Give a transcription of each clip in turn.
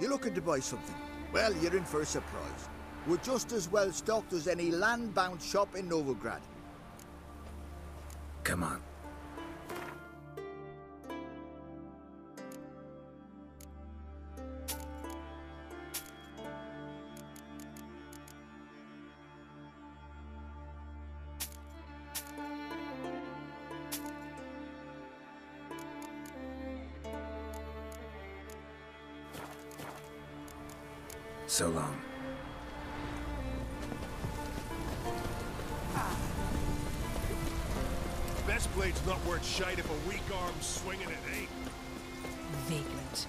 You're looking to buy something? Well, you're in for a surprise. We're just as well stocked as any land-bound shop in Novigrad. Come on. So long. Best blade's not worth shite if a weak arm's swinging it, eh? Vagrant.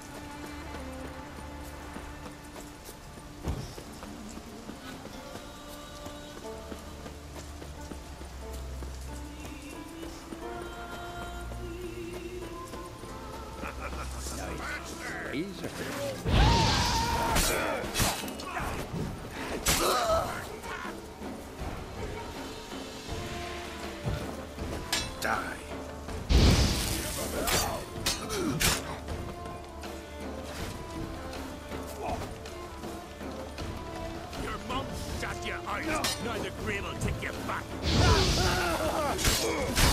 Neither grave will take you back.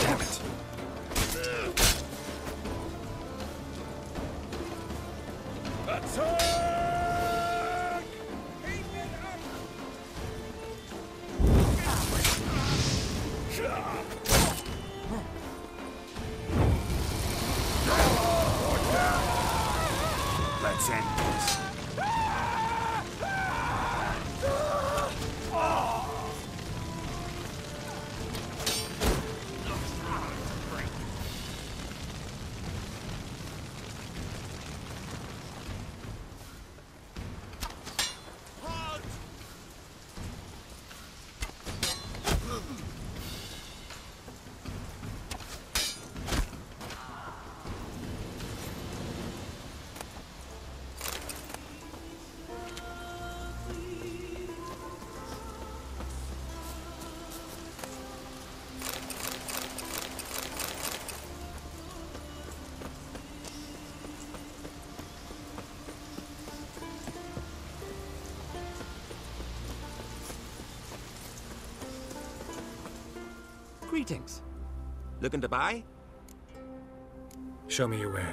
Damn it. Attack! Let's end this. Greetings. Looking to buy? Show me your way.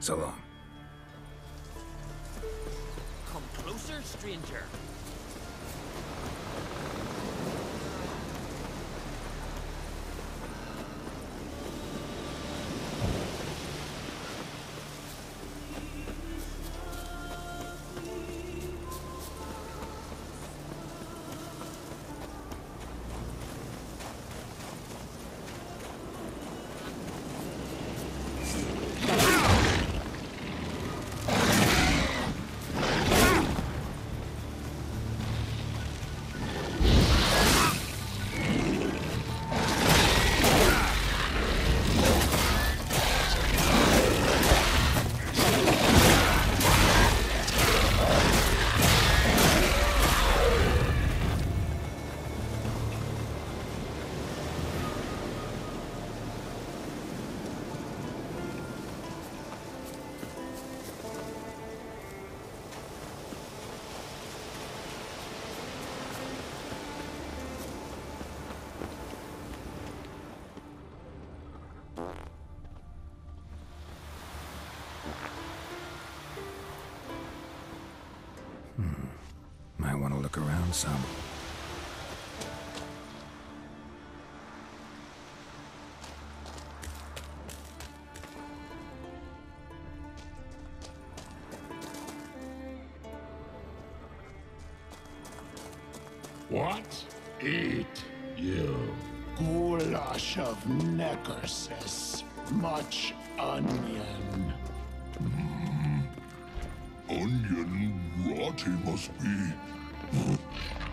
So long. Come closer, stranger. Might want to look around some. What? Eat, you goulash of necrosis. Much onion. Onion rotty must be.